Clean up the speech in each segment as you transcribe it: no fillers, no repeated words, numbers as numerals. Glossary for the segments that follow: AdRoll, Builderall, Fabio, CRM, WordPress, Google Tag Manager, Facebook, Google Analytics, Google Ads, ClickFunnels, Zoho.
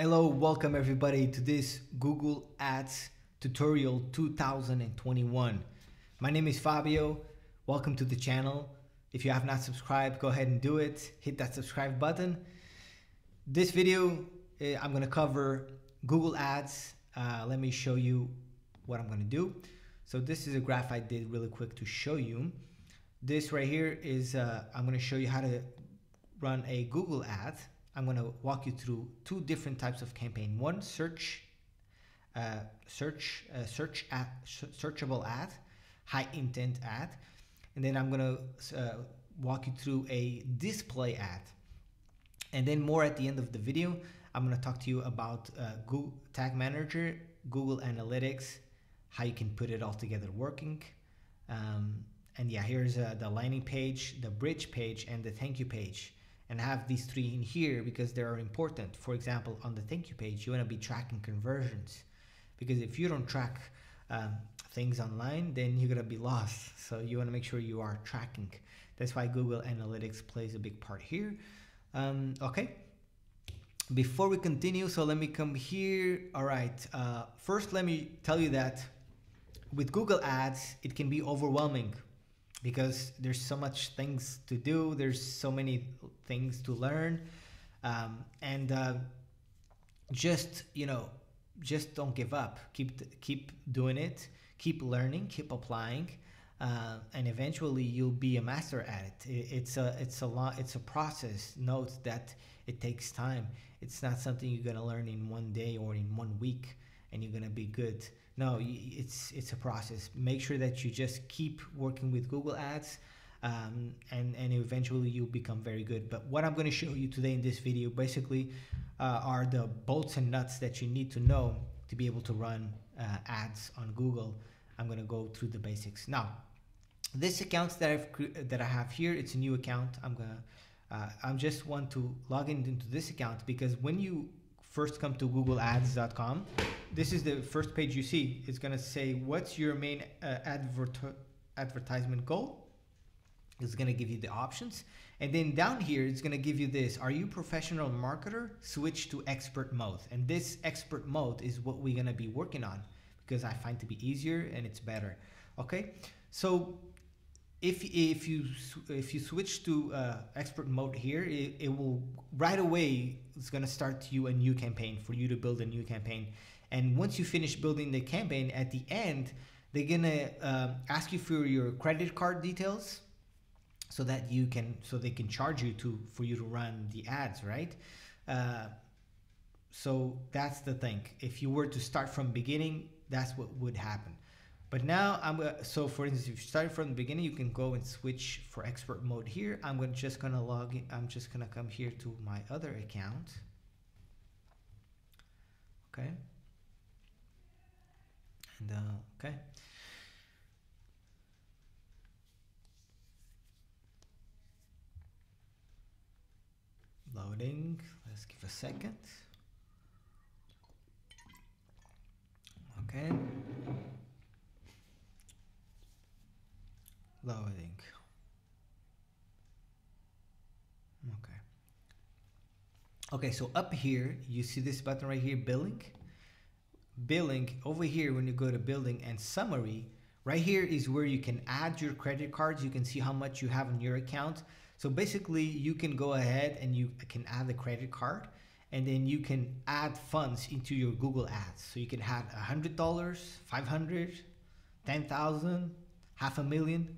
Hello, welcome everybody to this Google Ads tutorial 2021. My name is Fabio. Welcome to the channel. If you have not subscribed, go ahead and do it. Hit that subscribe button. This video, I'm going to cover Google Ads. Let me show you what I'm going to do. So this is a graph I did really quick to show you. This right here is, I'm going to show you how to run a Google ad. I'm going to walk you through two different types of campaign. One, searchable ad, high intent ad, and then I'm going to walk you through a display ad. And then more at the end of the video, I'm going to talk to you about Google Tag Manager, Google Analytics, how you can put it all together working. And yeah, here's the landing page, the bridge page, and the thank you page. And I have these three in here because they are important. For example, on the thank you page, you want to be tracking conversions, because if you don't track things online, then you're going to be lost. So you want to make sure you are tracking. That's why Google Analytics plays a big part here. Okay, before we continue, so let me come here. All right, first let me tell you that with Google Ads, it can be overwhelming, because there's so much things to do, there's so many things to learn, just don't give up. Keep doing it, keep learning, keep applying, and eventually you'll be a master at it. It's a process. Note that it takes time. It's not something you're gonna learn in one day or in one week, and you're gonna be good. No, it's a process. Make sure that you just keep working with Google Ads, and eventually you'll become very good. But what I'm going to show you today in this video basically are the bolts and nuts that you need to know to be able to run ads on Google. I'm going to go through the basics. Now, this account that I have here, it's a new account. I just want to log in into this account, because when you first come to googleads.com, this is the first page you see. It's gonna say, what's your main advertisement goal? It's gonna give you the options. And then down here, it's gonna give you this: are you professional marketer? Switch to expert mode. And this expert mode is what we're gonna be working on, because I find it to be easier and it's better. Okay, so if you switch to expert mode here, it will right away, it's gonna start you a new campaign, for you to build a new campaign. And once you finish building the campaign, at the end, they're gonna ask you for your credit card details, so that you can, so they can charge you for you to run the ads, right? So that's the thing. If you were to start from beginning, that's what would happen. But now, so for instance, if you started from the beginning, you can go and switch for expert mode here. I'm just gonna log in. I'm just gonna come here to my other account. Okay. And okay. Loading, let's give a second. Okay. Loading. Okay. Okay, so up here, you see this button right here, billing. Billing, over here, when you go to billing and summary, right here is where you can add your credit cards. You can see how much you have on your account. So basically, you can go ahead and you can add the credit card, and then you can add funds into your Google Ads. So you can add $100, $500, $10,000, half a million.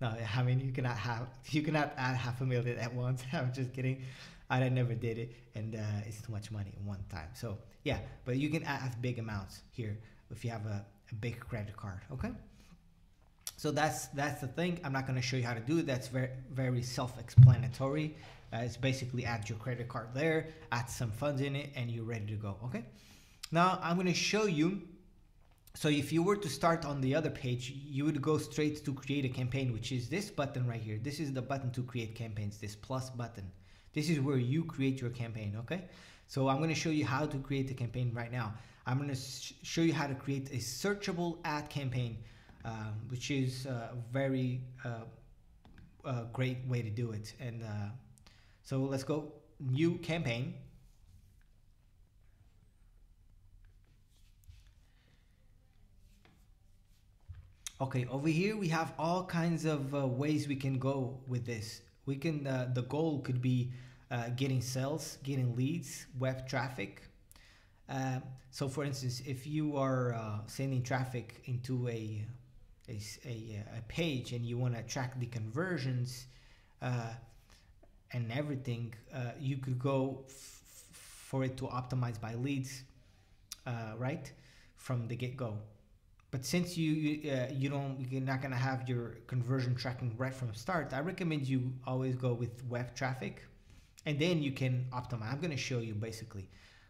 No, I mean, you cannot add half a million at once. I'm just kidding. I never did it, and it's too much money at one time. So yeah, but you can add big amounts here if you have a big credit card. Okay, so that's the thing. I'm not going to show you how to do it. That's very, very self-explanatory. It's basically add your credit card there, add some funds in it, and you're ready to go. Okay, now I'm going to show you. So if you were to start on the other page, you would go straight to create a campaign, which is this button right here. This is the button to create campaigns, this plus button. This is where you create your campaign, okay? So I'm gonna show you how to create a campaign right now. I'm gonna show you how to create a searchable ad campaign, which is a very great way to do it. And so let's go new campaign. Okay, over here we have all kinds of ways we can go with this. We can, the goal could be getting sales, getting leads, web traffic. So for instance, if you are sending traffic into a page and you want to track the conversions and everything, you could go for it to optimize by leads, right, from the get-go. But since you're not gonna have your conversion tracking right from the start, I recommend you always go with web traffic, and then you can optimize. I'm gonna show you basically.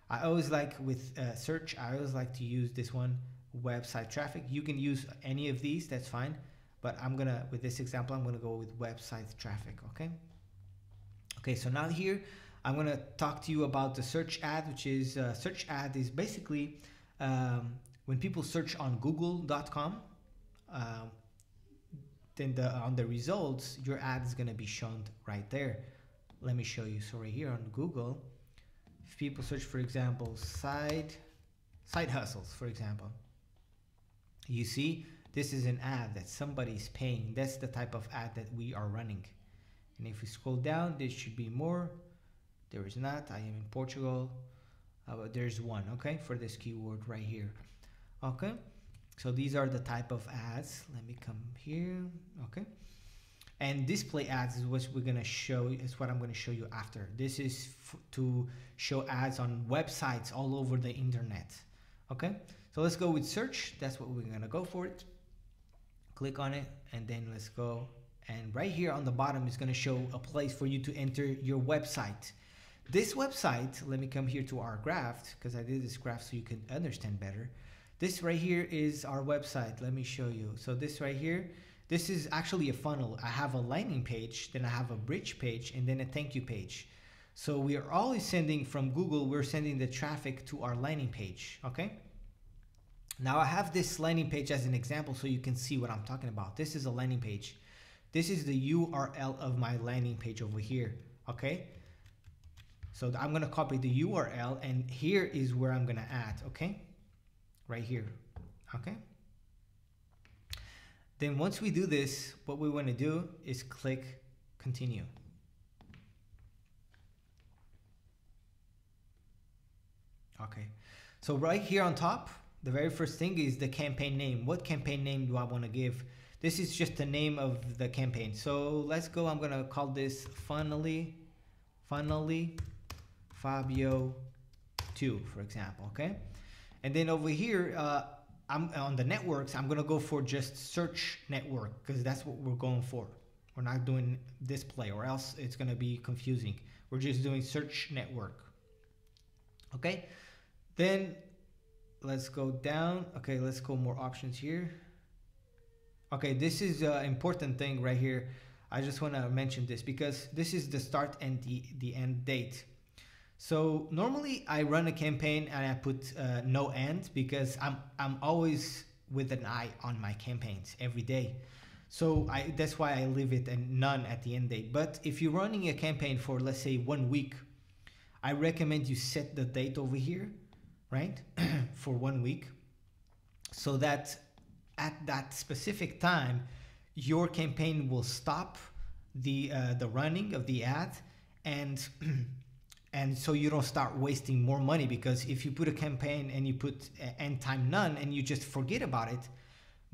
I always like with search. I always like to use this one, website traffic. You can use any of these. That's fine. But I'm gonna, with this example, I'm gonna go with website traffic. Okay. Okay. So now here, I'm gonna talk to you about the search ad, which is search ad is basically. When people search on google.com, then on the results, your ad is going to be shown right there. Let me show you. So right here on Google, if people search, for example, side hustles, for example, you see, this is an ad that somebody's paying. That's the type of ad that we are running. And if we scroll down, there should be more. There is not. I am in Portugal. There's one, okay, for this keyword right here. Okay, so these are the type of ads. Let me come here, okay. And display ads is what we're gonna show. Is what I'm gonna show you after. This is to show ads on websites all over the internet. Okay, so let's go with search. That's what we're gonna go for it. Click on it, and then let's go. And right here on the bottom is gonna show a place for you to enter your website. This website. Let me come here to our graph because I did this graph so you can understand better. This right here is our website. Let me show you. So this right here, this is actually a funnel. I have a landing page, then I have a bridge page, and then a thank you page. So we are always sending from Google, we're sending the traffic to our landing page, okay? Now I have this landing page as an example so you can see what I'm talking about. This is a landing page. This is the URL of my landing page over here, okay? So I'm gonna copy the URL, and here is where I'm gonna add, okay? Right here, okay? Then once we do this, what we want to do is click continue. Okay, so right here on top, the very first thing is the campaign name. What campaign name do I want to give? This is just the name of the campaign. So let's go, I'm gonna call this Funnily Fabio 2, for example, okay? And then over here, I'm on the networks, I'm gonna go for just search network because that's what we're going for. We're not doing display or else it's gonna be confusing. We're just doing search network. Okay, then let's go down. Okay, let's go more options here. Okay, this is an important thing right here. I just wanna mention this because this is the start and the end date. So normally I run a campaign and I put no end because I'm always with an eye on my campaigns every day. So that's why I leave it and none at the end date. But if you're running a campaign for, let's say, 1 week, I recommend you set the date over here, right? For 1 week, so that at that specific time, your campaign will stop the running of the ad and and so you don't start wasting more money, because if you put a campaign and you put end time none and you just forget about it,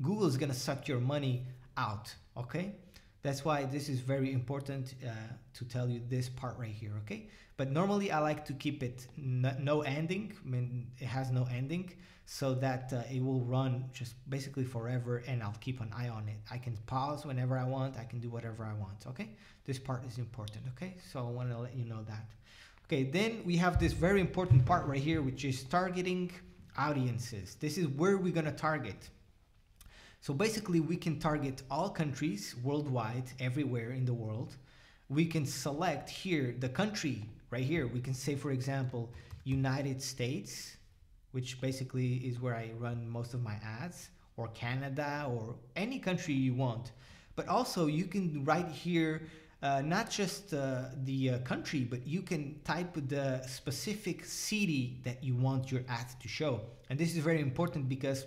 Google is gonna suck your money out, okay? That's why this is very important to tell you this part right here, okay? But normally I like to keep it no ending, I mean, it has no ending, so that it will run just basically forever and I'll keep an eye on it. I can pause whenever I want, I can do whatever I want, okay? This part is important, okay? So I wanna let you know that. Okay, then we have this very important part right here, which is targeting audiences. This is where we're gonna target. So basically we can target all countries worldwide, everywhere in the world. We can select here the country right here. We can say, for example, United States, which basically is where I run most of my ads, or Canada, or any country you want. But also you can write here not just the country, but you can type the specific city that you want your ad to show. And this is very important because,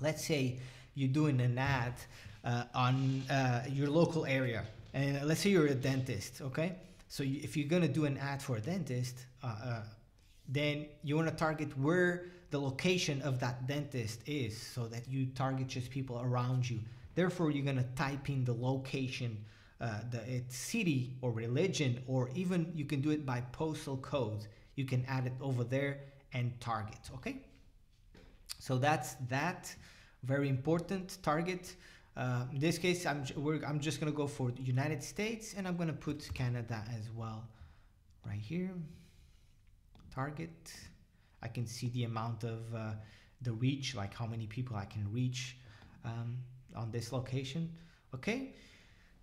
let's say you're doing an ad on your local area. And let's say you're a dentist, okay? So if you're gonna do an ad for a dentist, then you wanna target where the location of that dentist is, so that you target just people around you. Therefore, you're gonna type in the location, its city or religion, or even you can do it by postal code. You can add it over there and target, okay? So that's that, very important target. In this case, I'm just gonna go for the United States, and I'm gonna put Canada as well, right here. Target. I can see the amount of the reach, like how many people I can reach on this location. Okay.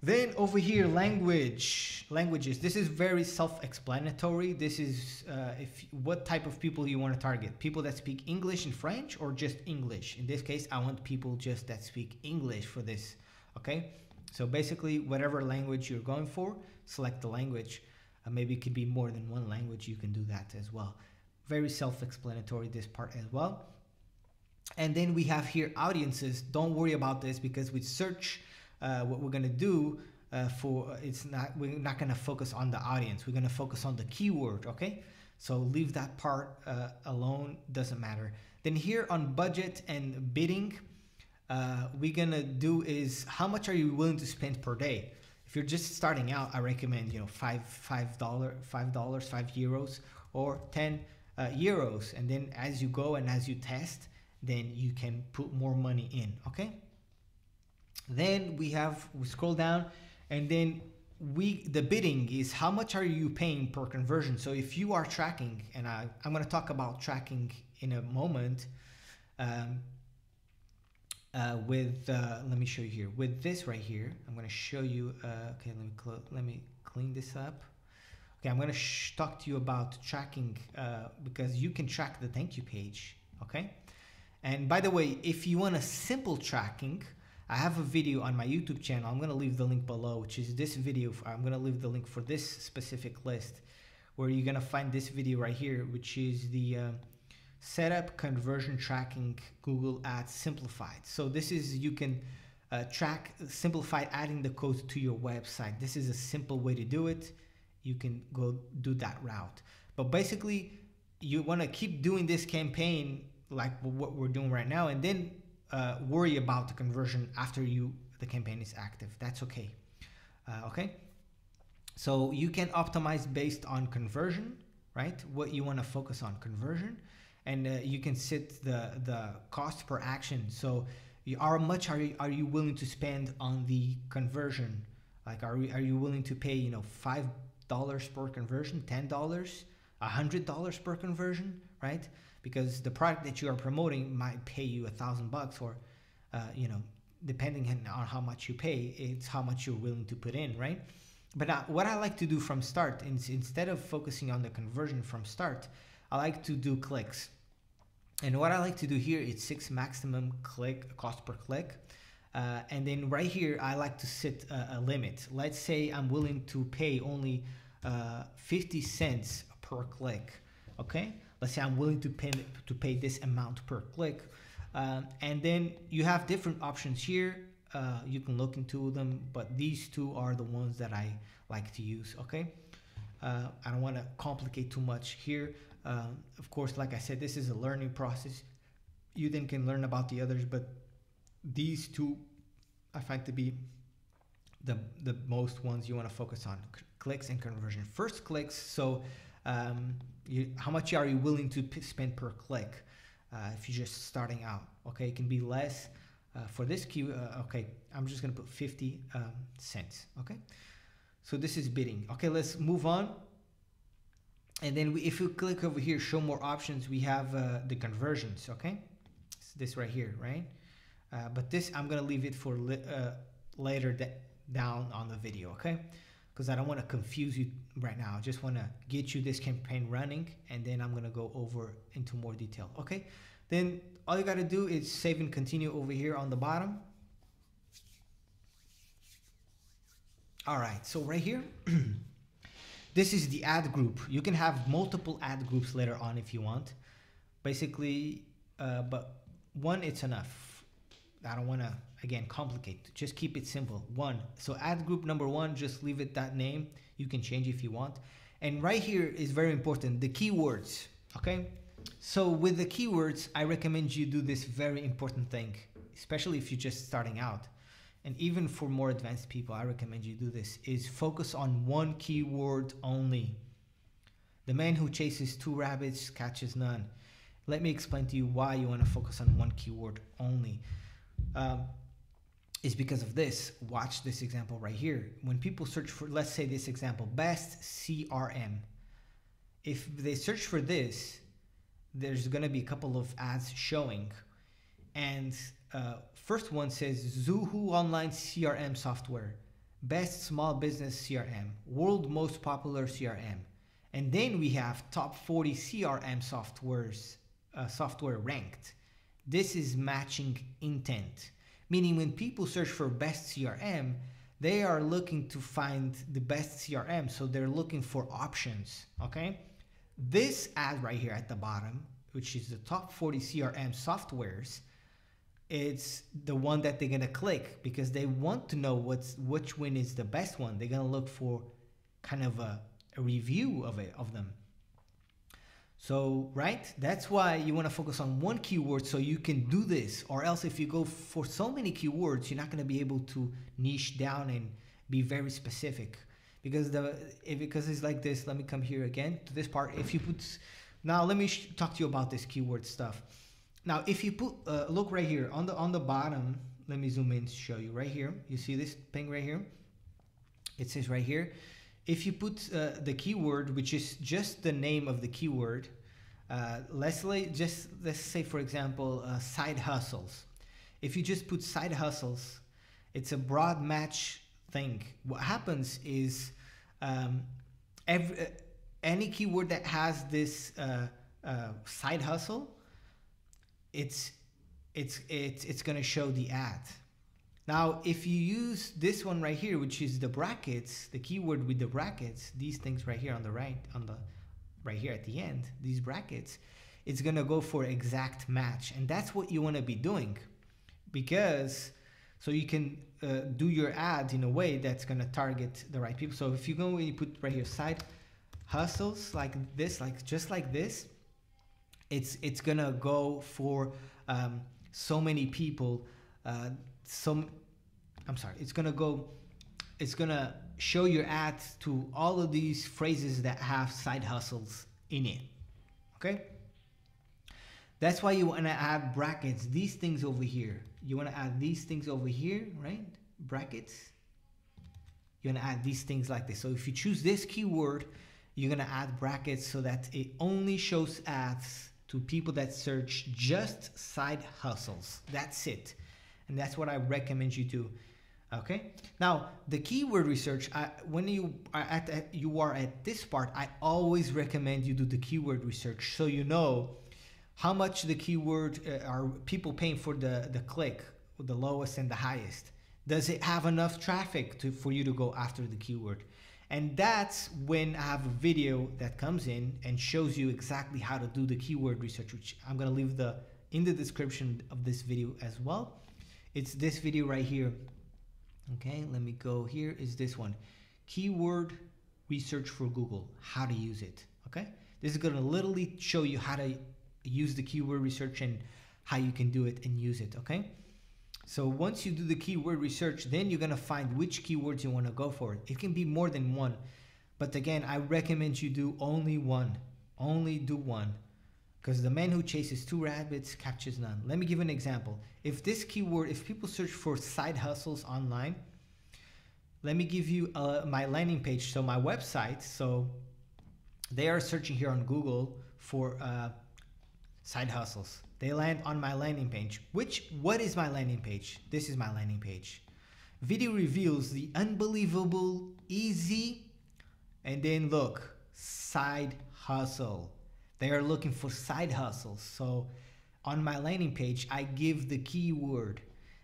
Then over here, languages. This is very self-explanatory. This is what type of people you want to target. People that speak English and French, or just English. In this case, I want people just that speak English for this. Okay. So basically, whatever language you're going for, select the language. Maybe it could be more than one language, you can do that as well. Very self-explanatory, this part as well. And then we have here audiences. Don't worry about this, because with search, what we're gonna do we're not gonna focus on the audience, we're gonna focus on the keyword, okay? So leave that part alone, doesn't matter. Then here on budget and bidding, we're gonna do is how much are you willing to spend per day? If you're just starting out, I recommend, you know, $5, €5, or 10 euros. And then as you go and as you test, then you can put more money in, okay? Then we scroll down, and then the bidding is how much are you paying per conversion? So if you are tracking, and I'm gonna talk about tracking in a moment, let me show you here with this right here. I'm going to show you, okay, let me clean this up. Okay, I'm going to talk to you about tracking, because you can track the thank you page. Okay. And by the way, if you want a simple tracking, I have a video on my YouTube channel. I'm going to leave the link below, which is this video. I'm going to leave the link for this specific list, where you're going to find this video right here, which is the, set up conversion tracking Google Ads simplified. So this is, you can track simplified, adding the code to your website. This is a simple way to do it. You can go do that route, but basically you want to keep doing this campaign like what we're doing right now, and then worry about the conversion after the campaign is active. That's okay. Okay. So you can optimize based on conversion, right? What you want to focus on, conversion. And you can set the cost per action. So how much are you willing to spend on the conversion? Like, are you willing to pay, you know, $5 per conversion, $10, $100 per conversion, right? Because the product that you are promoting might pay you $1,000 or, you know, depending on how much you pay, it's how much you're willing to put in, right? But what I like to do from start is, instead of focusing on the conversion from start, I like to do clicks. And what I like to do here is 6 maximum cost per click. And then right here, I like to set a limit. Let's say I'm willing to pay only 50 cents per click, okay? Let's say I'm willing to pay this amount per click. And then you have different options here. You can look into them, but these two are the ones that I like to use, okay? I don't want to complicate too much here. Of course, like I said, this is a learning process. You then can learn about the others, but these two I find to be the most ones you want to focus on, clicks and conversion. First, clicks. So how much are you willing to spend per click? If you're just starting out, okay, it can be less for this queue. Okay, I'm just gonna put 50 cents. Okay, so this is bidding. Okay, let's move on. And then if you click over here, show more options, we have the conversions, okay? It's this right here, right? But this, I'm gonna leave it for later down on the video, okay? Because I don't wanna confuse you right now. I just wanna get you this campaign running, and then I'm gonna go over into more detail, okay? Then all you gotta do is save and continue over here on the bottom. All right, so right here, this is the ad group. You can have multiple ad groups later on if you want. Basically, but one, it's enough. I don't want to, again, complicate. Just keep it simple. One, so ad group number one, just leave it that name. You can change if you want. And right here is very important, the keywords, okay? So with the keywords, I recommend you do this very important thing, especially if you're just starting out. And even for more advanced people, I recommend you do this, is focus on one keyword only. The man who chases two rabbits catches none. Let me explain to you why you want to focus on one keyword only. Is because of this. Watch this example right here. When people search for, let's say this example, best CRM. If they search for this, there's going to be a couple of ads showing. And first one says Zoho online CRM software, best small business CRM, world most popular CRM. And then we have top 40 CRM softwares, software ranked. This is matching intent, meaning when people search for best CRM, they are looking to find the best CRM. So they're looking for options, okay? This ad right here at the bottom, which is the top 40 CRM softwares, it's the one that they're gonna click because they want to know which one is the best one. They're gonna look for kind of a review of it, of them. So, right? That's why you want to focus on one keyword so you can do this, or else if you go for so many keywords, you're not going to be able to niche down and be very specific because because it's like this. Let me come here again to this part. If you put, now let me talk to you about this keyword stuff. Now, if you put, look right here on the bottom, let me zoom in to show you right here. You see this thing right here? It says right here. If you put the keyword, which is just the name of the keyword, let's say, for example, side hustles. If you just put side hustles, it's a broad match thing. What happens is any keyword that has this side hustle, it's going to show the ad. Now, if you use this one right here, which is the brackets, the keyword with the brackets, these things right here on the right, right here at the end, these brackets, it's going to go for exact match. And that's what you want to be doing because so you can do your ad in a way that's going to target the right people. So if you go and you put right here side hustles like this, just like this, it's going to go for so many people. It's gonna show your ads to all of these phrases that have side hustles in it. Okay. That's why you wanna add brackets. These things over here. You wanna add these things over here, right? Brackets. You wanna add these things like this. So if you choose this keyword, you're gonna add brackets so that it only shows ads to people that search just side hustles. That's it. And that's what I recommend you do. Okay. Now the keyword research, when you are at this part, I always recommend you do the keyword research. So you know how much the keyword are people paying for the click, the lowest and the highest. Does it have enough traffic for you to go after the keyword? And that's when I have a video that comes in and shows you exactly how to do the keyword research, which I'm going to leave in the description of this video as well. It's this video right here. Okay, let me go here. Is this one, keyword research for Google, how to use it. Okay, this is going to literally show you how to use the keyword research and how you can do it and use it. Okay, so once you do the keyword research, then you're going to find which keywords you want to go for. It can be more than one, but again, I recommend you do only one. Only do one. Because the man who chases two rabbits catches none. Let me give an example. If this keyword, if people search for side hustles online, let me give you my landing page. So my website, so they are searching here on Google for side hustles. They land on my landing page. What is my landing page? This is my landing page. Video reveals the unbelievable, easy, and then look, side hustle. They are looking for side hustles. So on my landing page, I give the keyword.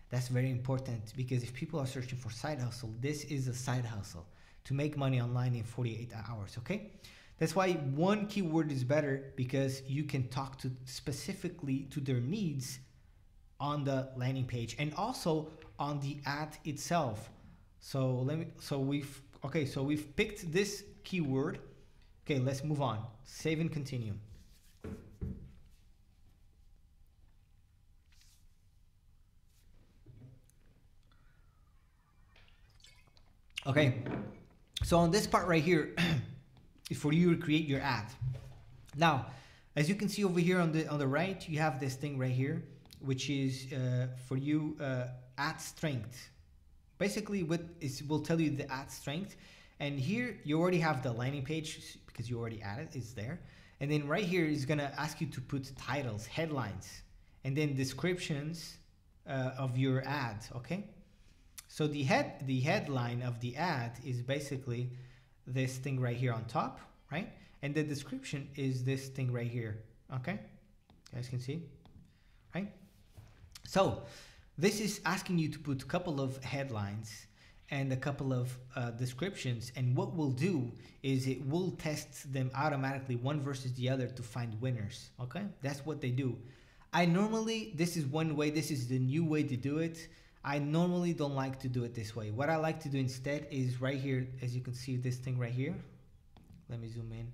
That's very important because if people are searching for side hustle, this is a side hustle to make money online in 48 hours, okay? That's why one keyword is better because you can talk to specifically to their needs on the landing page and also on the ad itself. So we've picked this keyword. Okay, let's move on. Save and continue. Okay, so on this part right here is for you to create your ad. Now, as you can see over here on the right, you have this thing right here, which is for you ad strength. Basically, it will tell you the ad strength. And here you already have the landing page because you already added, it's there. And then right here is gonna ask you to put titles, headlines, and then descriptions of your ad, okay? So the headline of the ad is basically this thing right here on top, right? And the description is this thing right here, okay? You guys can see, right? So this is asking you to put a couple of headlines and a couple of descriptions, and what we'll do is it will test them automatically, one versus the other, to find winners, okay? That's what they do. This is one way, this is the new way to do it. I normally don't like to do it this way. What I like to do instead is right here, as you can see this thing right here, let me zoom in,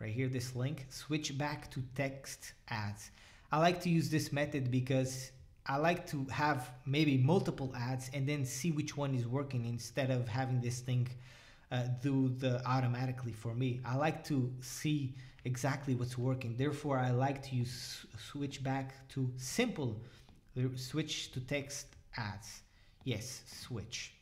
right here, this link, switch back to text ads. I like to use this method because I like to have maybe multiple ads and then see which one is working instead of having this thing do the automatically for me. I like to see exactly what's working. Therefore, I like to use switch back to simple, switch to text ads. Yes, switch.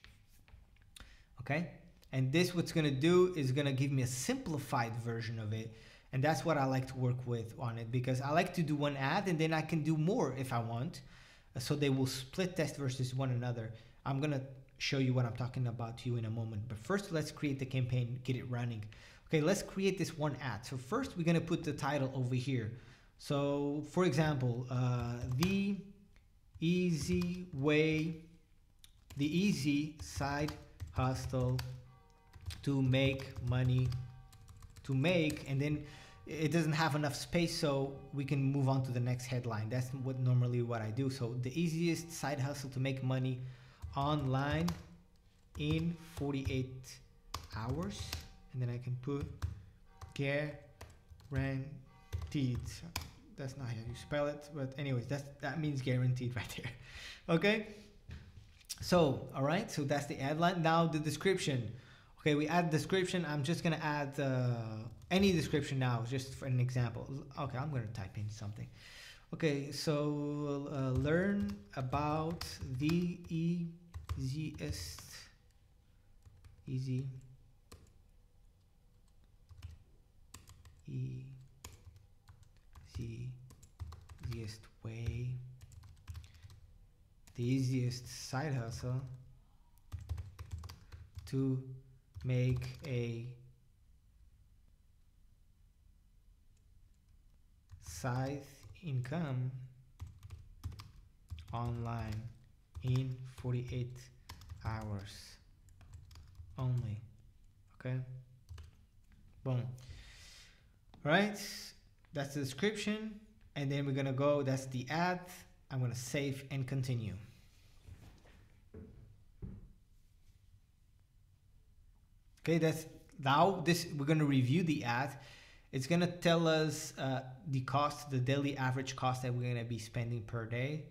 Okay. And this, what's going to do is going to give me a simplified version of it. And that's what I like to work with on it, because I like to do one ad and then I can do more if I want. So they will split test versus one another. I'm gonna show you what I'm talking about to you in a moment, but first let's create the campaign, get it running. Okay, let's create this one ad. So first we're gonna put the title over here. So for example, the easy side hustle to make money, and then it doesn't have enough space, so we can move on to the next headline. That's normally what I do. So the easiest side hustle to make money online in 48 hours. And then I can put guaranteed. That's not how you spell it, but anyways, that means guaranteed right there. Okay. So, all right, so that's the headline. Now the description. Okay, we add description. I'm just gonna add any description now, just for an example. Okay, I'm gonna type in something. Okay, so learn about the easiest way, the easiest side hustle to make a side income online in 48 hours only. Okay, boom. All right, that's the description, and then we're gonna go, that's the ad. I'm gonna save and continue. Okay, that's now this, we're going to review the ad. It's going to tell us the cost, the daily average cost that we're going to be spending per day.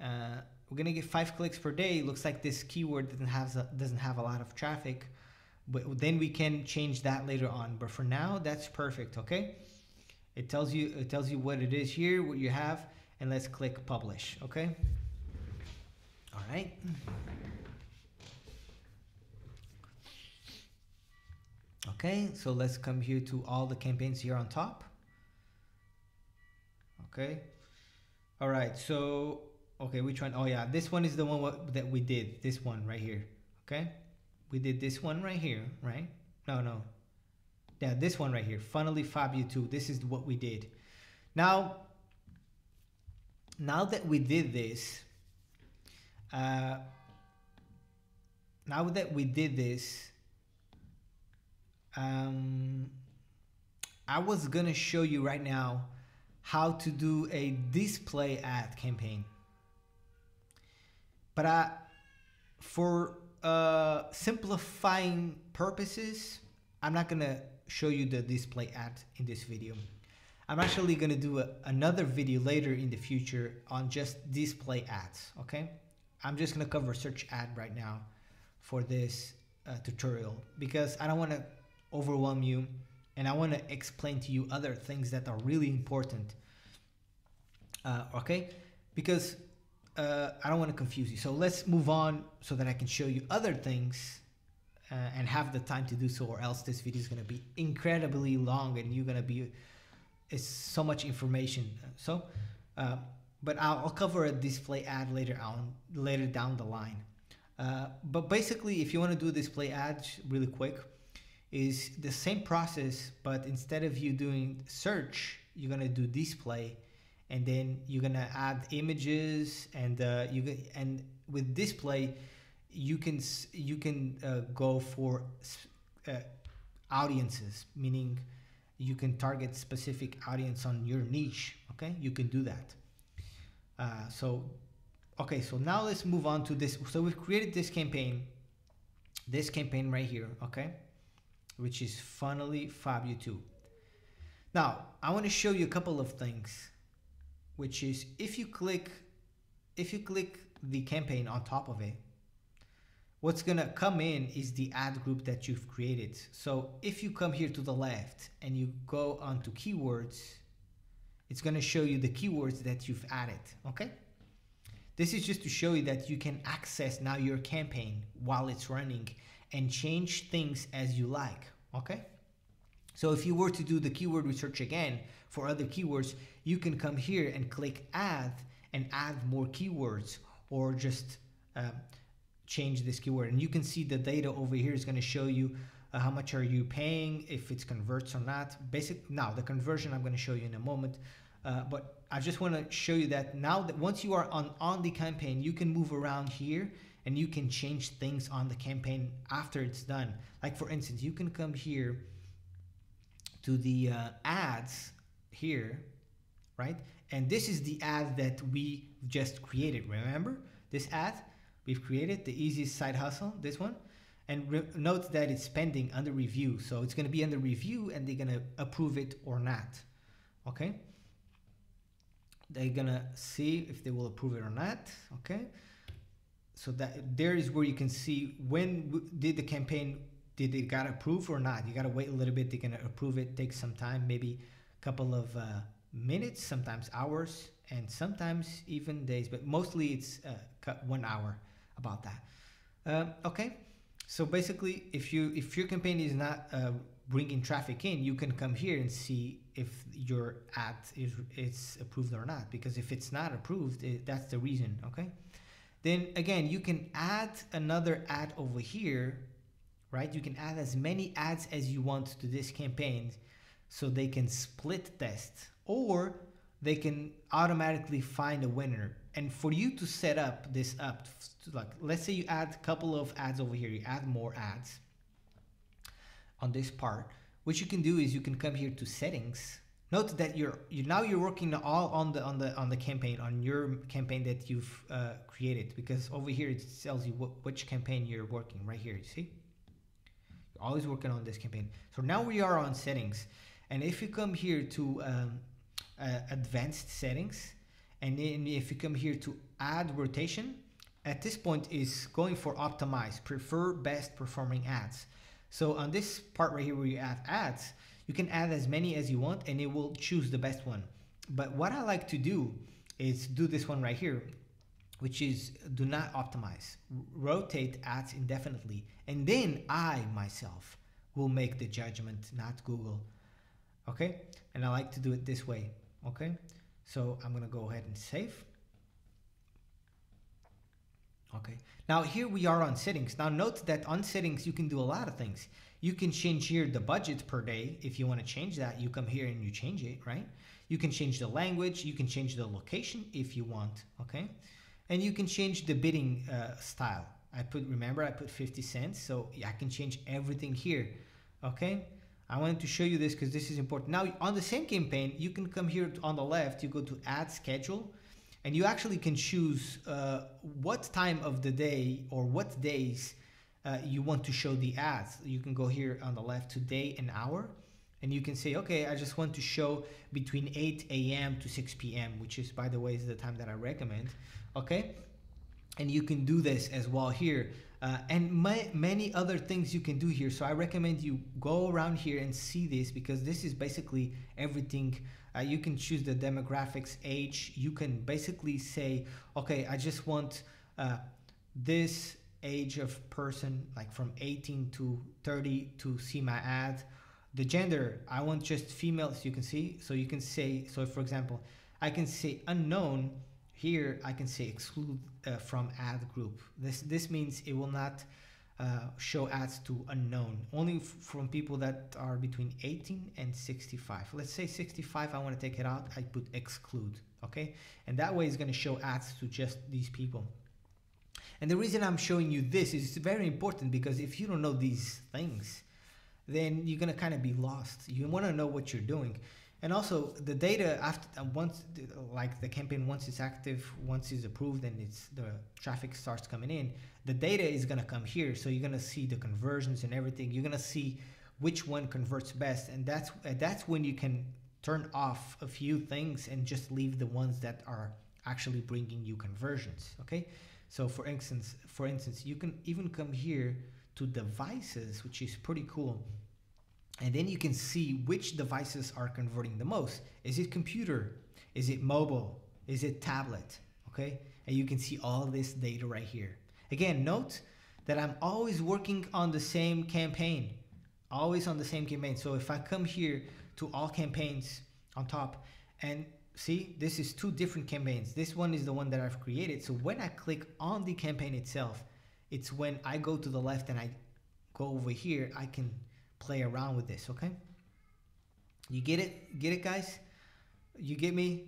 We're going to get 5 clicks per day. It looks like this keyword doesn't have a lot of traffic, but then we can change that later on. But for now, that's perfect. Okay, it tells you what it is here, what you have, and let's click publish. Okay, all right. Okay, so let's come here to all the campaigns here on top. Okay, all right, so, okay, which one? Oh yeah, this one is the one that we did, this one right here, okay? We did this one right here, right? No. Yeah, this one right here, Funnily Fabio 2, this is what we did. Now that we did this, I was gonna show you right now how to do a display ad campaign. For simplifying purposes, I'm not going to show you the display ad in this video. I'm actually going to do another video later in the future on just display ads. Okay. I'm just going to cover search ad right now for this tutorial, because I don't want to overwhelm you, and I want to explain to you other things that are really important. Okay. Because I don't want to confuse you. So let's move on so that I can show you other things and have the time to do so, or else this video is going to be incredibly long and you're going to be, it's so much information. So, but I'll cover a display ad later down the line. But basically, if you want to do a display ad really quick, is the same process, but instead of you doing search, you're going to do display. And then you're gonna add images, and with display, you can go for audiences, meaning you can target specific audience on your niche. Okay, you can do that. So now let's move on to this. So we've created this campaign right here. Okay, which is Funnily Fabio 2. Now I want to show you a couple of things, which is if you click the campaign on top of it, what's gonna come in is the ad group that you've created. So if you come here to the left and you go onto keywords, it's gonna show you the keywords that you've added, okay? This is just to show you that you can access now your campaign while it's running and change things as you like, okay? So if you were to do the keyword research again for other keywords, you can come here and click add and add more keywords, or just change this keyword. And you can see the data over here is going to show you how much are you paying, if it converts or not. Basic. Now the conversion I'm going to show you in a moment, but I just want to show you that now that once you are on the campaign, you can move around here and you can change things on the campaign after it's done. Like for instance, you can come here to the ads here, right? And this is the ad that we just created. Remember this ad we've created, the easiest side hustle, this one. And note that it's pending under review. So it's going to be under review and they're going to approve it or not. Okay. They're going to see if they will approve it or not. Okay. So that there is where you can see when did the campaign, did it got approved or not. You got to wait a little bit. They're going to approve it. Takes some time, maybe a couple of minutes, sometimes hours, and sometimes even days, but mostly it's 1 hour about that. Okay. So basically, if your campaign is not bringing traffic in, you can come here and see if your ad is approved or not, because if it's not approved, that's the reason. Okay. Then again, you can add another ad over here. Right? You can add as many ads as you want to this campaign, so they can split test or they can automatically find a winner. And for you to set up this up, like let's say you add a couple of ads over here, you add more ads on this part. What you can do is you can come here to settings. Note that you're working all on the campaign, on your campaign that you've created, because over here it tells you which campaign you're working right here. You see? Always working on this campaign. So now we are on settings, and if you come here to advanced settings, and then if you come here to ad rotation, at this point is going for optimize, prefer best performing ads. So on this part right here where you add ads, you can add as many as you want and it will choose the best one. But what I like to do is do this one right here, which is do not optimize, rotate ads indefinitely. And then I myself will make the judgment, not Google. Okay. And I like to do it this way. Okay. So I'm going to go ahead and save. Okay. Now here we are on settings. Now note that on settings, you can do a lot of things. You can change here the budget per day. If you want to change that, you come here and you change it, right? You can change the language. You can change the location if you want. Okay. And you can change the bidding style. Remember I put 50 cents, so I can change everything here. Okay. I wanted to show you this because this is important. Now on the same campaign, you can come here on the left, you go to ad schedule, And you actually can choose what time of the day or what days you want to show the ads. You can go here on the left to day and hour, and you can say, okay, I just want to show between 8 a.m. to 6 p.m., which is, by the way, is the time that I recommend. Okay. And you can do this as well here. And many other things you can do here. So I recommend you go around here and see this, because this is basically everything. You can choose the demographics, age. You can basically say, okay, I just want this age of person, like from 18 to 30, to see my ad. The gender, I want just females, you can see. So you can say, so for example, I can say unknown. Here I can say exclude from ad group. This means it will not show ads to unknown, only from people that are between 18 and 65. Let's say 65, I want to take it out, I put exclude, okay? And that way it's going to show ads to just these people. And the reason I'm showing you this is very important, because if you don't know these things, then you're going to kind of be lost. You want to know what you're doing. And also the data, after once like the campaign, once it's active, once it's approved and it's the traffic starts coming in, the data is going to come here. So you're going to see the conversions and everything. You're going to see which one converts best, and that's when you can turn off a few things and just leave the ones that are actually bringing you conversions. Okay, so for instance, you can even come here to devices, which is pretty cool. And then you can see which devices are converting the most. Is it computer? Is it mobile? Is it tablet? Okay. And you can see all this data right here. Again, note that I'm always working on the same campaign, always on the same campaign. So if I come here to all campaigns on top, and see, this is two different campaigns. This one is the one that I've created. So when I click on the campaign itself, it's when I go to the left and I go over here, I can play around with this. Okay, you get it guys, you get me,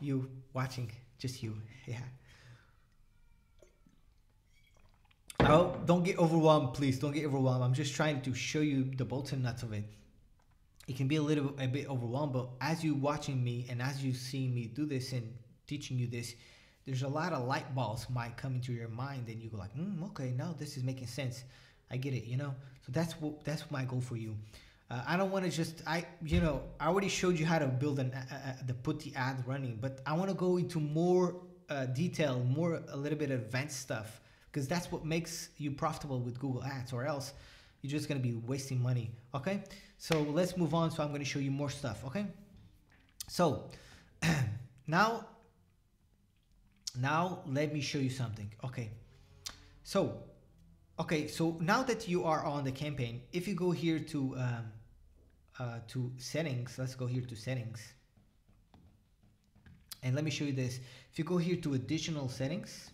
you watching, just you, yeah. Oh, don't get overwhelmed, please don't get overwhelmed. I'm just trying to show you the bolts and nuts of it. It can be a bit overwhelmed, but as you watching me and as you see me do this and teaching you this, there's a lot of light bulbs might come into your mind, and you go like, okay, now this is making sense, I get it, you know. So that's my goal for you. I don't want to just, you know, I already showed you how to build an put the ad running, but I want to go into more detail, more a little bit advanced stuff, because that's what makes you profitable with Google Ads, or else you're just going to be wasting money. Okay, so let's move on. So I'm going to show you more stuff. Okay, so now let me show you something. Okay, so. Okay, so now that you are on the campaign, if you go here to settings, let's go here to settings, and let me show you this. If you go here to additional settings,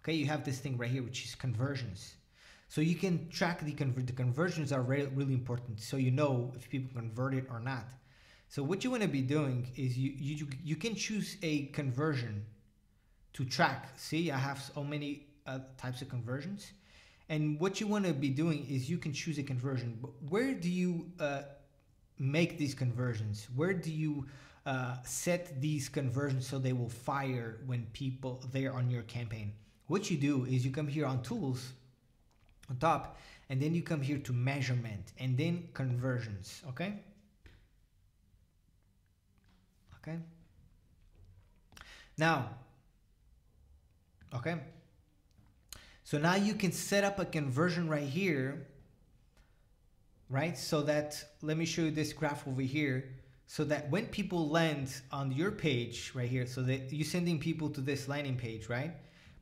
okay, you have this thing right here, which is conversions. So you can track the conversions are really important, so you know if people converted or not. So what you want to be doing is you can choose a conversion to track. See, I have so many types of conversions, and what you want to be doing is you can choose a conversion, but where do you make these conversions? Where do you set these conversions so they will fire when people they're on your campaign? What you do is you come here on tools on top, and then you come here to measurement, and then conversions. Okay, okay, now, okay, so now you can set up a conversion right here, right? So that, let me show you this graph over here, so that when people land on your page right here, so that you're sending people to this landing page, right?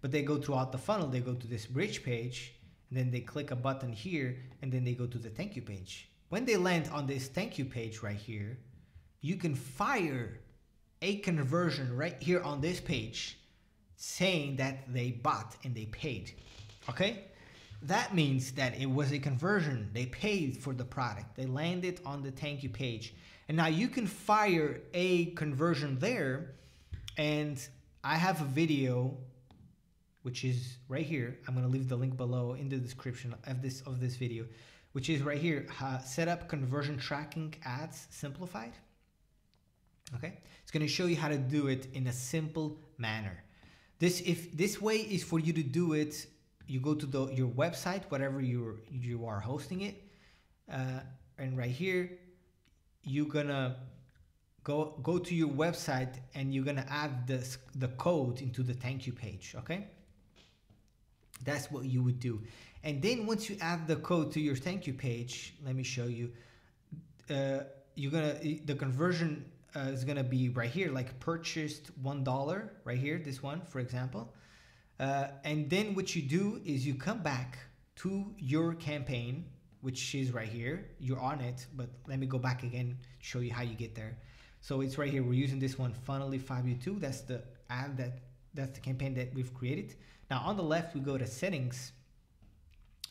But they go throughout the funnel, they go to this bridge page, and then they click a button here, and then they go to the thank you page. When they land on this thank you page right here, you can fire a conversion right here on this page, saying that they bought and they paid. Okay, that means that it was a conversion, they paid for the product, they landed on the thank you page, and now you can fire a conversion there. And I have a video which is right here, I'm going to leave the link below in the description of this video, which is right here, set up conversion tracking ads simplified. Okay, it's going to show you how to do it in a simple manner. This way is for you to do it. You go to your website, whatever you are hosting it, and right here you're gonna go to your website and you're gonna add the code into the thank you page. Okay, that's what you would do. And then once you add the code to your thank you page, let me show you. The conversion is gonna be right here, like purchased $1 right here, this one for example. And then what you do is you come back to your campaign, which is right here. You're on it, but let me go back again, show you how you get there. So it's right here. We're using this one, Funnily Fabio 2. That's the ad that's the campaign that we've created. Now on the left, we go to settings,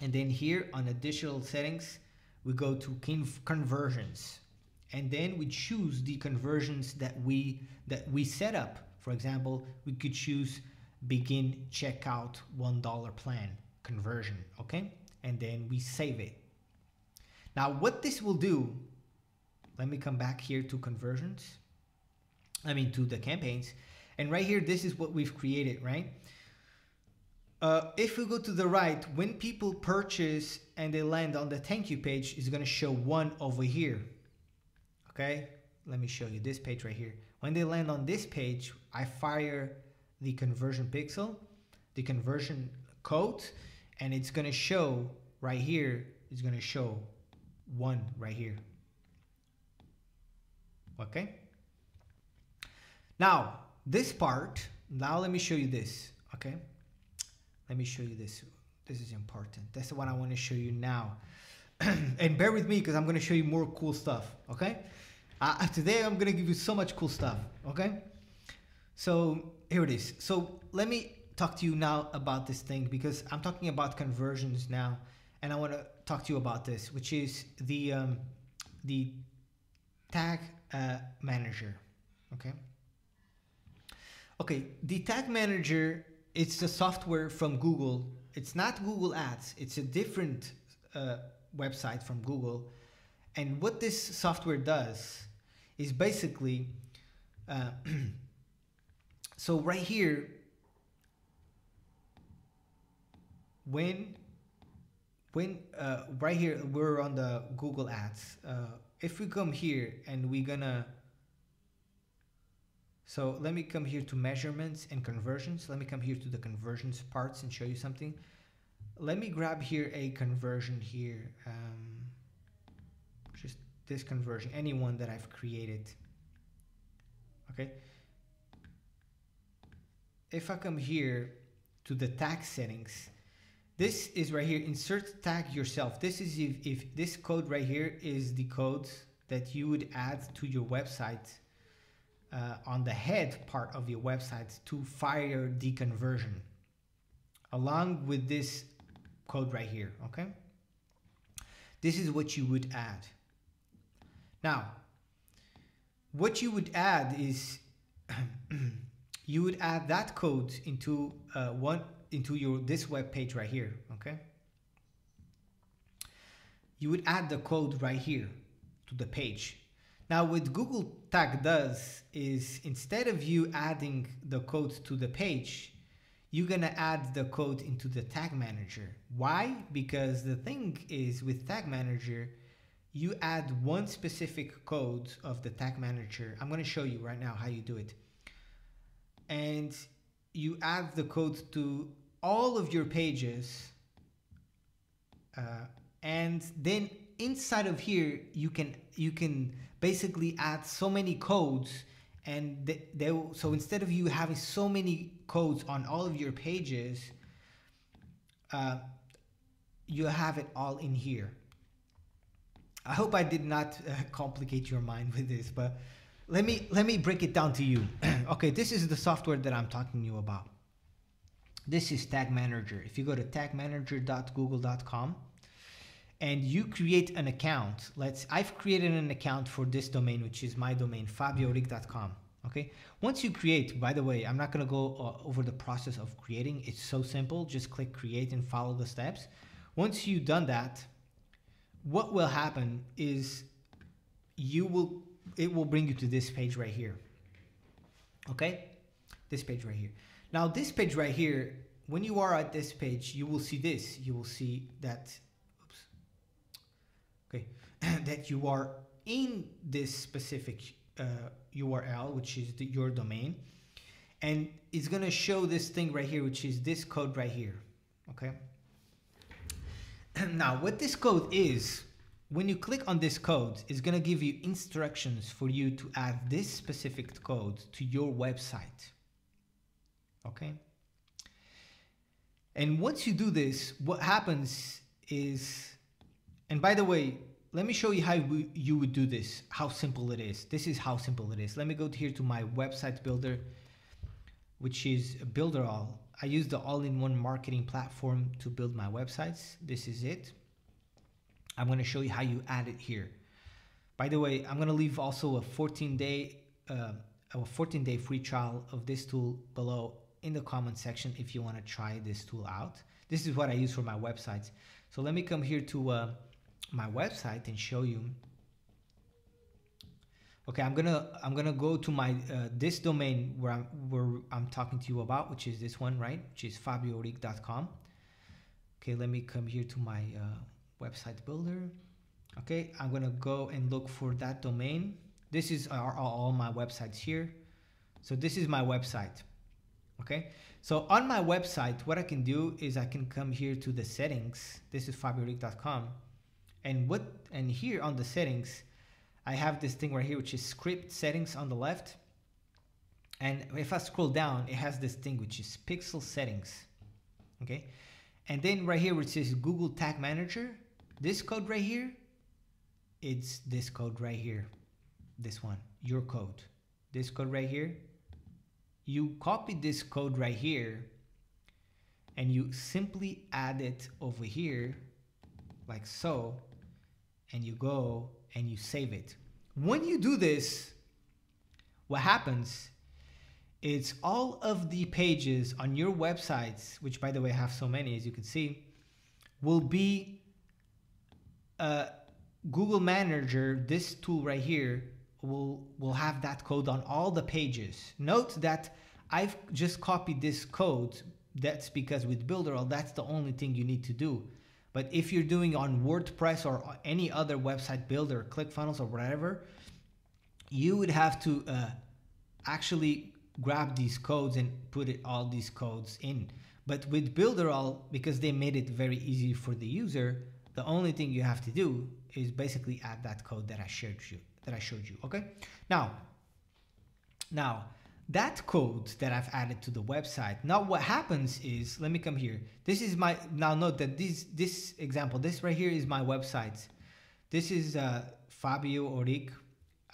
and then here on additional settings, we go to conversions, and then we choose the conversions that we set up. For example, we could choose begin checkout $1 plan conversion. Okay, and then we save it. Now what this will do, let me come back here to conversions, I mean to the campaigns, and right here this is what we've created, right? If we go to the right, when people purchase and they land on the thank you page, it's going to show one over here. Okay, let me show you this page right here. When they land on this page, I fire the conversion pixel, the conversion code, and it's going to show right here, it's going to show one right here. Okay, now this part, now let me show you this. Okay, let me show you this. This is important. That's the one I want to show you now. And bear with me because I'm going to show you more cool stuff. Okay, today I'm going to give you so much cool stuff. Okay, so here it is. So let me talk to you now about this thing, because I'm talking about conversions now, and I want to talk to you about this, which is the tag manager. Okay. Okay. The tag manager, it's the software from Google. It's not Google Ads. It's a different website from Google. And what this software does is basically, so right here, when right here we're on the Google Ads. If we come here and we're gonna, so let me come here to measurements and conversions. Let me come here to the conversions parts and show you something. Let me grab here a conversion here, just this conversion, any one that I've created. Okay. If I come here to the tag settings, this is right here, insert tag yourself. This is if this code right here is the code that you would add to your website, on the head part of your website to fire the conversion along with this code right here. Okay, this is what you would add. Now what you would add is you would add that code into this web page right here. Okay, you would add the code right here to the page. Now what Google Tag does is, instead of you adding the code to the page, you're gonna add the code into the tag manager. Why? Because the thing is, with tag manager, you add one specific code of the tag manager. I'm gonna show you right now how you do it. And you add the code to all of your pages, and then inside of here you can basically add so many codes, and so instead of you having so many codes on all of your pages, you have it all in here. I hope I did not complicate your mind with this, but let me break it down to you. Okay, this is the software that I'm talking to you about. This is Tag Manager. If you go to tagmanager.google.com and you create an account, I've created an account for this domain, which is my domain, fabioric.com. Okay, once you create, by the way, I'm not going to go over the process of creating. It's so simple. Just click create and follow the steps. Once you've done that, what will happen is you will it will bring you to this page right here. Okay, this page right here. Now this page right here, when you are at this page, you will see this. You will see that, oops, okay, that you are in this specific URL, which is your domain, and it's gonna show this thing right here, which is this code right here. Okay. Now what this code is, when you click on this code, it's gonna give you instructions for you to add this specific code to your website. Okay. And once you do this, what happens is, and by the way, let me show you how you would do this, how simple it is. This is how simple it is. Let me go here to my website builder, which is Builderall. I use the all-in-one marketing platform to build my websites. This is it. I'm going to show you how you add it here. By the way, I'm going to leave also a 14-day free trial of this tool below in the comment section if you want to try this tool out. This is what I use for my websites. So let me come here to my website and show you. Okay, I'm gonna go to my this domain where I'm talking to you about, which is this one, right? Which is fabiorig.com. Okay, let me come here to my website builder. Okay, I'm gonna go and look for that domain. This is all my websites here. So this is my website. Okay, so on my website, what I can do is I can come here to the settings. This is fabiorig.com, and here on the settings, I have this thing right here, which is script settings on the left. And if I scroll down, it has this thing, which is pixel settings. Okay. And then right here, it says Google Tag Manager, this code right here, it's this code right here. This one, your code, this code right here. You copy this code right here and you simply add it over here like so, and you go and you save it. When you do this, what happens is all of the pages on your websites, which by the way have so many as you can see, will be Google Manager, this tool right here, will have that code on all the pages. Note that I've just copied this code. That's because with Builderall, that's the only thing you need to do. But if you're doing on WordPress or any other website builder, ClickFunnels or whatever, you would have to actually grab these codes and put it, all these codes in. But with Builderall, because they made it very easy for the user, the only thing you have to do is basically add that code that I showed you. Okay. Now that code that I've added to the website. Now what happens is, let me come here. This is my, now note that this example, this right here is my website. This is Fabio Oric.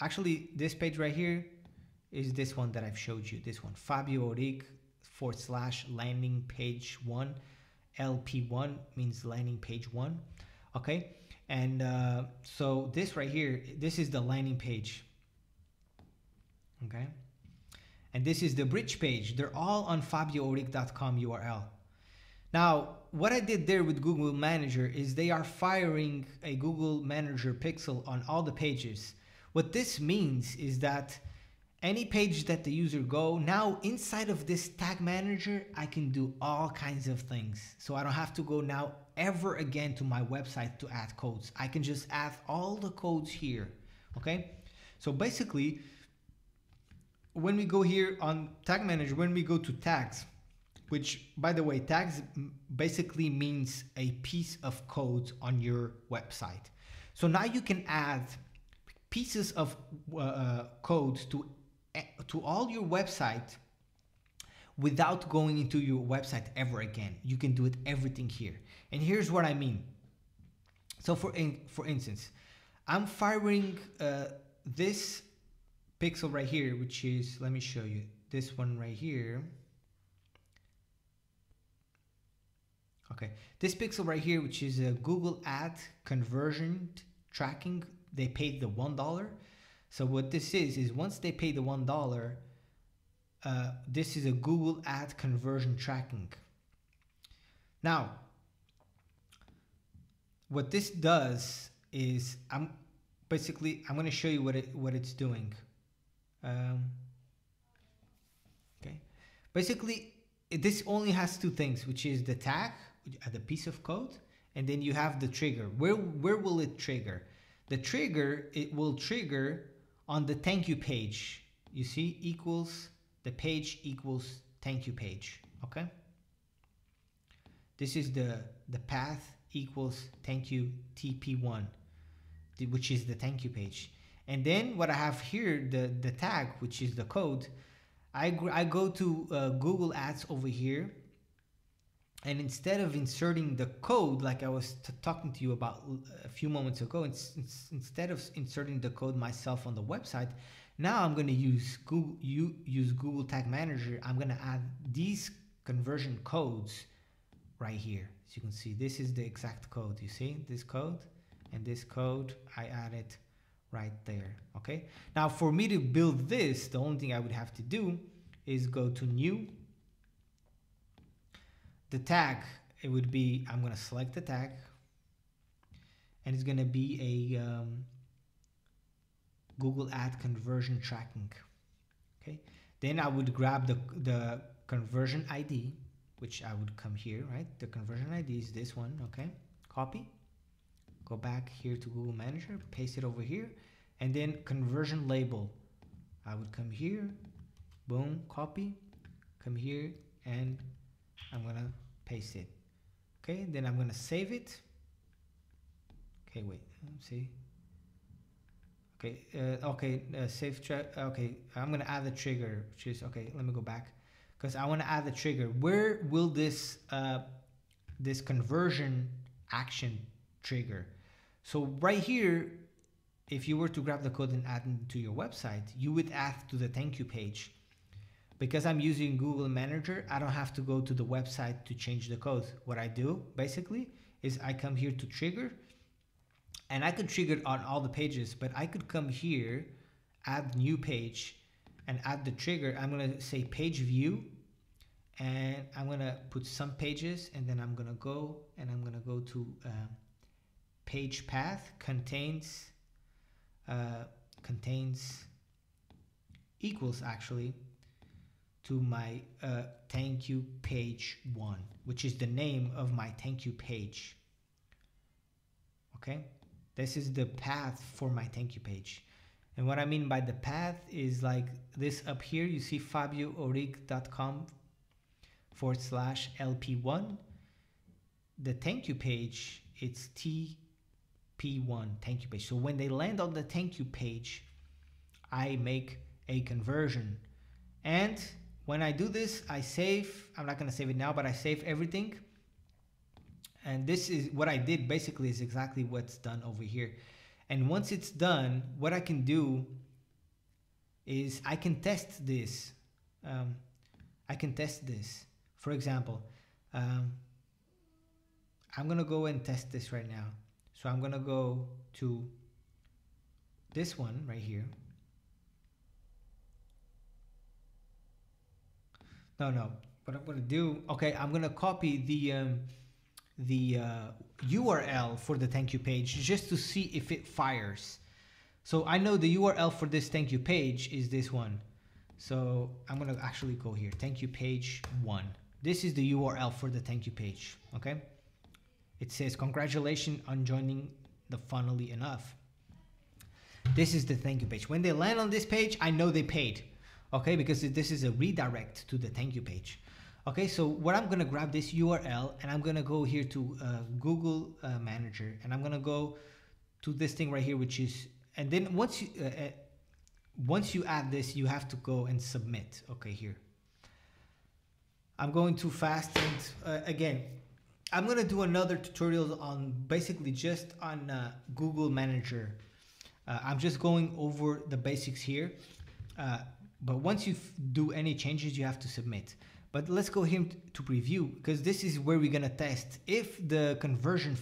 Actually, this page right here is this one that I've showed you. This one, Fabio Oric / landing page one, LP1 means landing page one. Okay. And so this right here, this is the landing page. Okay. And this is the bridge page. They're all on fabiooric.com URL. Now, what I did there with Google Manager is they are firing a Google Manager pixel on all the pages. What this means is that any page that the user go, now inside of this Tag Manager, I can do all kinds of things. So I don't have to go now ever again to my website to add codes. I can just add all the codes here. Okay. So basically, when we go here on Tag Manager, when we go to tags, which by the way, tags basically means a piece of code on your website. So now you can add pieces of code to all your website without going into your website ever again. You can do it everything here. And here's what I mean. So for instance, I'm firing this pixel right here, which is, let me show you this one right here. Okay, this pixel right here, which is a Google ad conversion tracking. They paid the $1. So what this is once they pay the $1, this is a Google ad conversion tracking. Now, what this does is basically I'm going to show you what it's doing. Okay, basically this only has two things, which is the tag, the piece of code, and then you have the trigger. Where will it trigger? The trigger, it will trigger on the thank you page. You see, equals the page equals thank you page. Okay, this is the path equals thank you TP1, which is the thank you page. And then what I have here, the tag, which is the code, I go to Google Ads over here, and instead of inserting the code like I was talking to you about a few moments ago, instead of inserting the code myself on the website, now I'm going to use Google Tag Manager. I'm going to add these conversion codes right here. So you can see this is the exact code. You see this code and this code I added right there. Okay, now for me to build this, the only thing I would have to do is go to new. The tag, it would be, I'm going to select the tag, and it's going to be a Google Ad conversion tracking. Okay, then I would grab the conversion ID, which I would come here, right? The conversion ID is this one. Okay, copy, go back here to Google Manager, paste it over here, and then conversion label, I would come here, boom, copy, come here, and I'm gonna paste it. Okay, then I'm gonna save it. Okay, wait, let's see. Okay, save track. Okay, I'm gonna add the trigger, which is, okay, let me go back, because I want to add the trigger. Where will this this conversion action trigger? So right here, if you were to grab the code and add it to your website, you would add to the thank you page. Because I'm using Google Manager, I don't have to go to the website to change the code. What I do basically is I come here to trigger, and I could trigger it on all the pages, but I could come here, add new page, and add the trigger. I'm going to say page view, and I'm going to put some pages, and then I'm going to go and I'm going to go to page path contains equals actually to my thank you page one, which is the name of my thank you page. Okay, this is the path for my thank you page. And what I mean by the path is like this up here, you see fabiooric.com/LP1. The thank you page, it's TP1, thank you page. So when they land on the thank you page, I make a conversion. And when I do this, I save. I'm not going to save it now, but I save everything. And this is what I did basically is exactly what's done over here. And once it's done, what I can do is I can test this. For example, I'm going to go and test this right now. So I'm going to go to this one right here. No, what I'm going to do, okay, I'm going to copy the URL for the thank you page just to see if it fires. So I know the URL for this thank you page is this one. So I'm going to actually go here, thank you page one. This is the URL for the thank you page, okay? It says, congratulations on joining the Funnily Enough. This is the thank you page. When they land on this page, I know they paid. Okay, because this is a redirect to the thank you page. Okay, so what I'm going to grab this URL, and I'm going to go here to Google Manager, and I'm going to go to this thing right here, which is, and then once you add this, you have to go and submit. Okay, here. I'm going too fast, and again, I'm going to do another tutorial on basically just on Google Manager. I'm just going over the basics here. But once you do any changes, you have to submit. But let's go here to preview, because this is where we're going to test if the conversion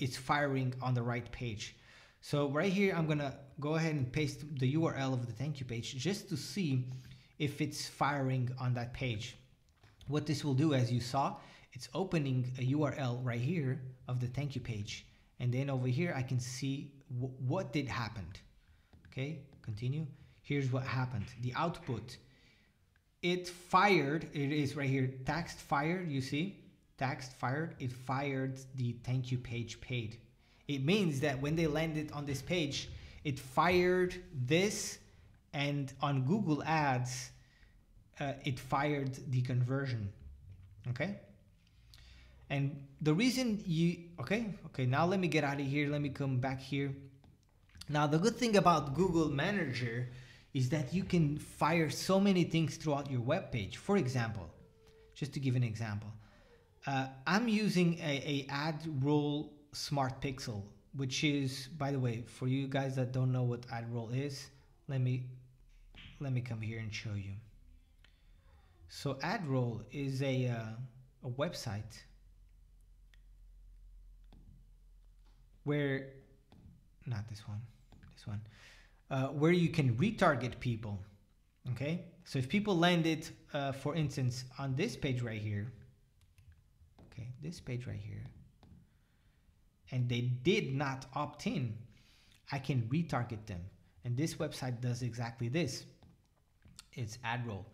is firing on the right page. So right here, I'm going to go ahead and paste the URL of the thank you page just to see if it's firing on that page. What this will do, as you saw, it's opening a URL right here of the thank you page. And then over here, I can see what did happen. Okay, continue. Here's what happened. The output, it fired, it is right here, text fired, you see? Text fired, it fired the thank you page paid. It means that when they landed on this page, it fired this, and on Google Ads, it fired the conversion, okay? And the reason you, okay, now let me get out of here, let me come back here. Now, the good thing about Google Manager is that you can fire so many things throughout your web page. For example, just to give an example, I'm using a AdRoll Smart Pixel, which is, by the way, for you guys that don't know what AdRoll is, let me come here and show you. So AdRoll is a website where, not this one, this one, where you can retarget people, okay? So if people landed, for instance, on this page right here, okay, this page right here, and they did not opt in, I can retarget them. And this website does exactly this. It's AdRoll.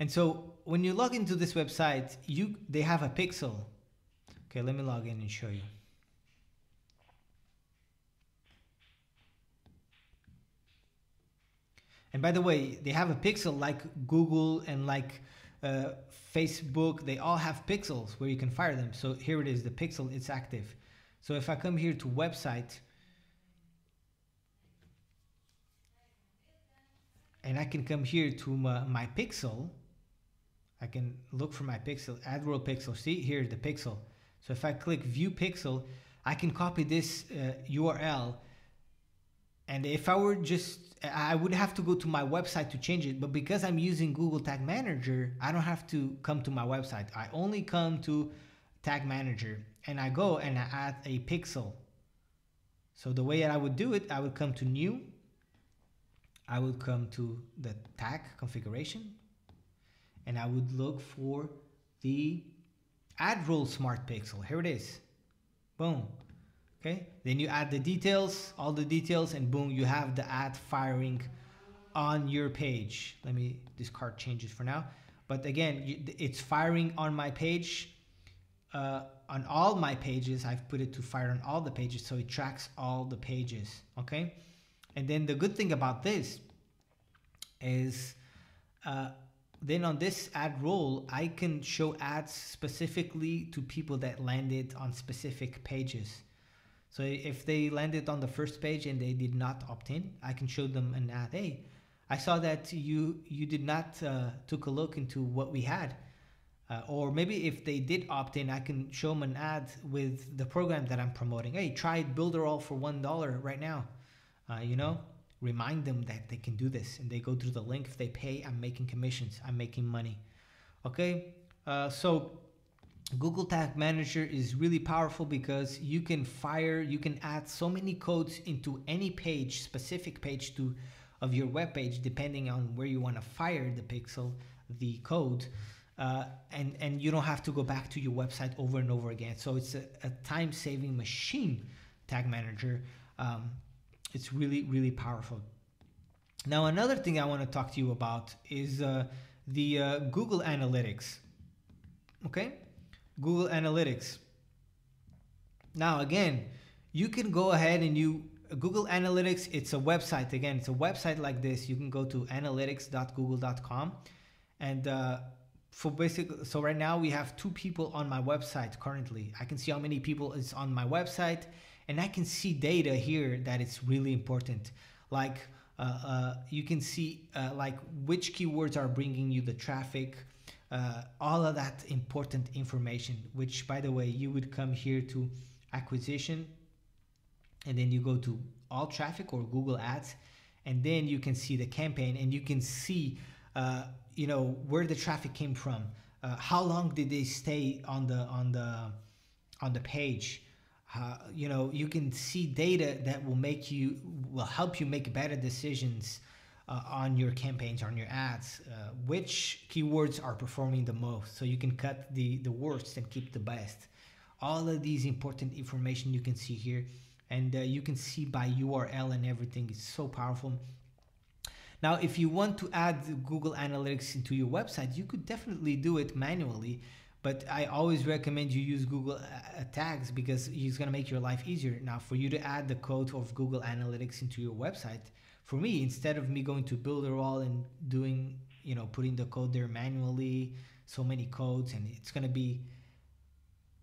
And so when you log into this website, they have a pixel. Okay, let me log in and show you. And by the way, they have a pixel like Google and like Facebook. They all have pixels where you can fire them. So here it is, the pixel, it's active. So if I come here to website, and I can come here to my pixel, I can look for my pixel, AdRoll pixel, see, here's the pixel. So if I click view pixel, I can copy this URL. And if I were just, I would have to go to my website to change it, but because I'm using Google Tag Manager, I don't have to come to my website. I only come to Tag Manager and I go and I add a pixel. So the way that I would do it, I would come to new, I would come to the tag configuration and I would look for the AdRoll Smart Pixel. Here it is. Boom. Okay. Then you add the details, all the details, and boom, you have the ad firing on your page. Let me discard changes for now. But again, it's firing on my page, on all my pages. I've put it to fire on all the pages. So it tracks all the pages. Okay. And then the good thing about this is then on this AdRoll, I can show ads specifically to people that landed on specific pages. So if they landed on the first page and they did not opt in, I can show them an ad. Hey, I saw that you did not took a look into what we had. Or maybe if they did opt in, I can show them an ad with the program that I'm promoting. Hey, try Builderall for $1 right now. You know, remind them that they can do this and they go through the link. If they pay, I'm making commissions, I'm making money. Okay. So Google Tag Manager is really powerful because you can fire, you can add so many codes into any page, specific page of your web page, depending on where you want to fire the pixel, the code, and you don't have to go back to your website over and over again. So it's a time saving machine, Tag Manager. It's really, really powerful. Now, another thing I want to talk to you about is the Google Analytics. Okay, Google Analytics. Now, again, you can go ahead and Google Analytics, it's a website. Again, it's a website like this. You can go to analytics.google.com. And for basically, so right now we have 2 people on my website currently. I can see how many people is on my website. And I can see data here that it's really important. Like you can see like which keywords are bringing you the traffic, all of that important information, which by the way, you would come here to acquisition and then you go to all traffic or Google Ads, and then you can see the campaign and you can see, you know, where the traffic came from, how long did they stay on the page. You know, you can see data that will help you make better decisions on your campaigns, on your ads, which keywords are performing the most. So you can cut the worst and keep the best. All of these important information you can see here. and you can see by URL and everything. It's so powerful. Now, if you want to add Google Analytics into your website, you could definitely do it manually, but I always recommend you use Google Tags because it's gonna make your life easier. Now, for you to add the code of Google Analytics into your website, for me, instead of me going to Builderall and doing, you know, putting the code there manually, so many codes, and it's gonna be,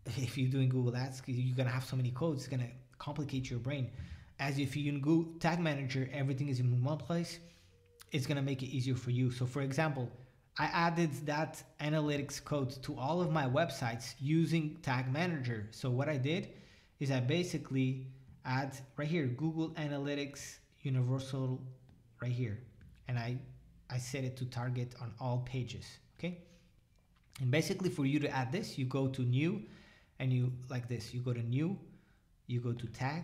if you're doing Google Ads, you're gonna have so many codes, it's gonna complicate your brain. As if you use Google Tag Manager, everything is in one place, it's gonna make it easier for you. So for example, I added that analytics code to all of my websites using Tag Manager. So what I did is I basically add right here, Google Analytics Universal right here. And I set it to target on all pages, okay? And basically for you to add this, you go to new and you like this, you go to new, you go to tag,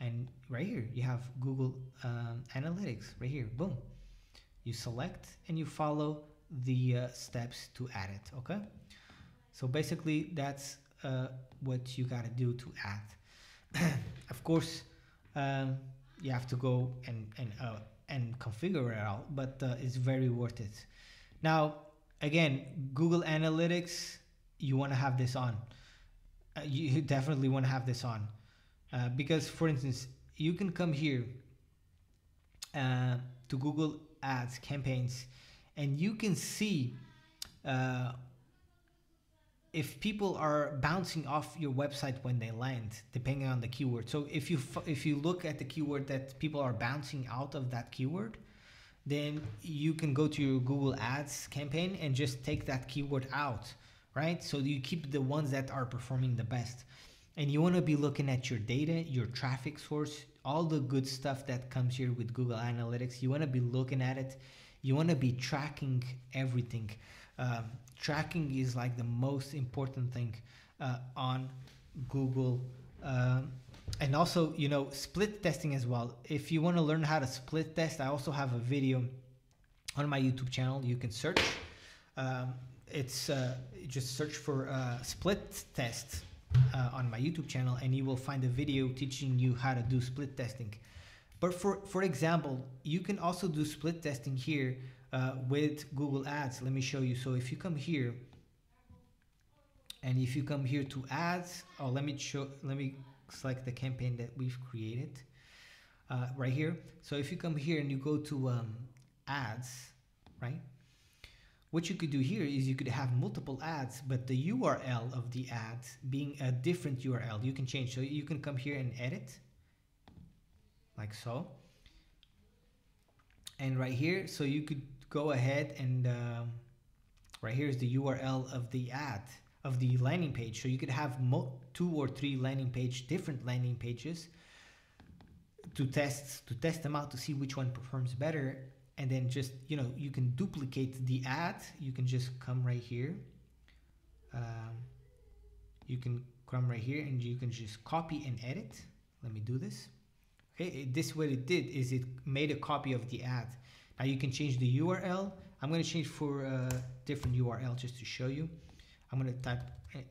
and right here, you have Google Analytics right here, boom. You select and you follow the steps to add it, okay? So basically that's what you gotta do to add. Of course, you have to go and configure it out, but it's very worth it. Now, again, Google Analytics, you wanna have this on. You definitely wanna have this on. Because for instance, you can come here to Google Ads campaigns and you can see if people are bouncing off your website when they land, depending on the keyword. So if you look at the keyword that people are bouncing out of that keyword, then you can go to your Google Ads campaign and just take that keyword out, right? So you keep the ones that are performing the best. And you want to be looking at your data, your traffic source, all the good stuff that comes here with Google Analytics. You want to be looking at it. You want to be tracking everything. Tracking is like the most important thing on Google. And also, you know, split testing as well. If you want to learn how to split test, I also have a video on my YouTube channel. You can search. It's just search for split test on my YouTube channel and you will find a video teaching you how to do split testing. But for example, you can also do split testing here with Google Ads. Let me show you. So if you come here and if you come here to ads, oh, let me select the campaign that we've created right here. So if you come here and you go to ads, right? What you could do here is you could have multiple ads, but the URL of the ad being a different URL, you can change. So you can come here and edit, like so. And right here, so you could go ahead and right here is the URL of the ad, of the landing page. So you could have 2 or 3 landing page, different landing pages to test them out to see which one performs better. And then just, you know, you can duplicate the ad. You can just come right here. You can come right here and you can just copy and edit. Let me do this. Okay, this what it did is it made a copy of the ad. Now you can change the URL. I'm gonna change for a different URL just to show you. I'm gonna type a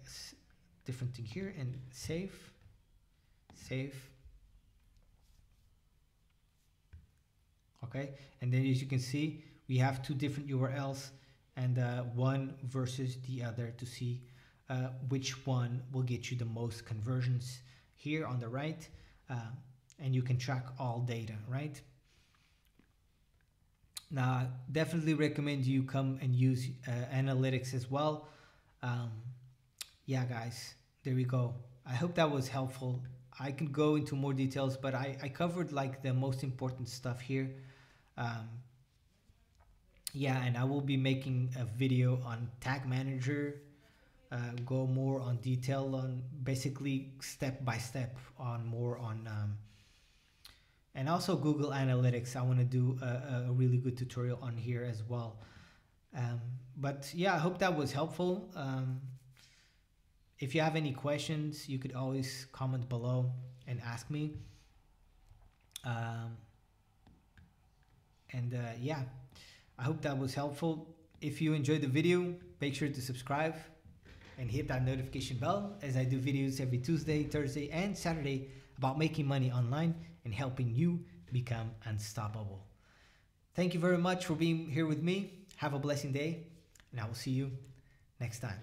different thing here and save, save. Okay, and then as you can see, we have 2 different URLs and one versus the other to see which one will get you the most conversions here on the right. And you can track all data, right? Now, I definitely recommend you come and use analytics as well. Yeah, guys, there we go. I hope that was helpful. I can go into more details, but I covered like the most important stuff here. Yeah, and I will be making a video on Tag Manager, go more on detail on basically step by step on more on, and also Google Analytics. I want to do a really good tutorial on here as well. But yeah, I hope that was helpful. If you have any questions, you could always comment below and ask me. Yeah, I hope that was helpful. If you enjoyed the video, make sure to subscribe and hit that notification bell as I do videos every Tuesday, Thursday, and Saturday about making money online and helping you become unstoppable. Thank you very much for being here with me. Have a blessed day, and I will see you next time.